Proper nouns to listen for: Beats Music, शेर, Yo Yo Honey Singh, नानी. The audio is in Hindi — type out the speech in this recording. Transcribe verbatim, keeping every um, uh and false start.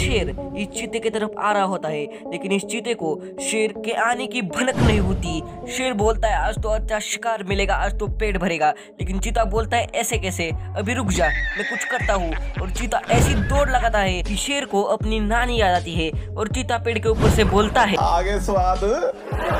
शेर इस चीते की तरफ आ रहा होता है, लेकिन इस चीते को शेर के आने की भनक नहीं होती। शेर बोलता है आज तो अच्छा शिकार मिलेगा, आज तो पेट भरेगा, लेकिन चीता बोलता है ऐसे कैसे, अभी रुक जा, मैं कुछ करता हूँ। और चीता ऐसी दौड़ लगाता है कि शेर को अपनी नानी याद आती है और चीता पेड़ के ऊपर से बोलता है आगे स्वाद